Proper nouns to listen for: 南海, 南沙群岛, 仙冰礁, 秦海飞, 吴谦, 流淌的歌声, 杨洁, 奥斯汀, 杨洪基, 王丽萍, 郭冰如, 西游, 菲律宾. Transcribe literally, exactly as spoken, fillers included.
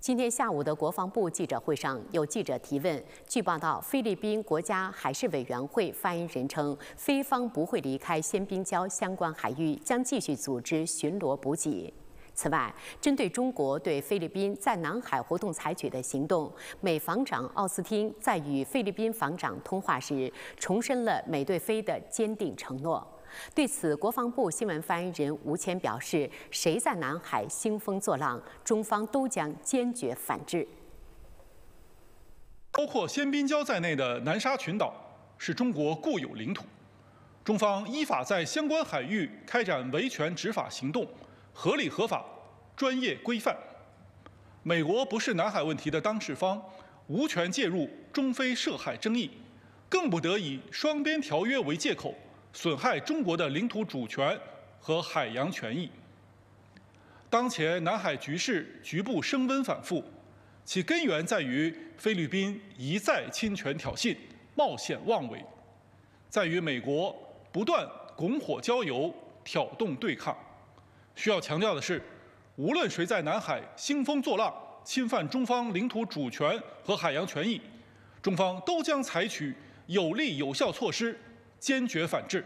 今天下午的国防部记者会上，有记者提问。据报道，菲律宾国家海事委员会发言人称，菲方不会离开仙冰礁相关海域，将继续组织巡逻补给。 此外，针对中国对菲律宾在南海活动采取的行动，美防长奥斯汀在与菲律宾防长通话时，重申了美对菲的坚定承诺。对此，国防部新闻发言人吴谦表示：“谁在南海兴风作浪，中方都将坚决反制。”包括仙冰礁在内的南沙群岛是中国固有领土，中方依法在相关海域开展维权执法行动。 合理合法、专业规范，美国不是南海问题的当事方，无权介入中非涉海争议，更不得以双边条约为借口损害中国的领土主权和海洋权益。当前南海局势局部升温反复，其根源在于菲律宾一再侵权挑衅、冒险妄为，在于美国不断拱火浇油、挑动对抗。 需要强调的是，无论谁在南海兴风作浪、侵犯中方领土主权和海洋权益，中方都将采取有力有效措施，坚决反制。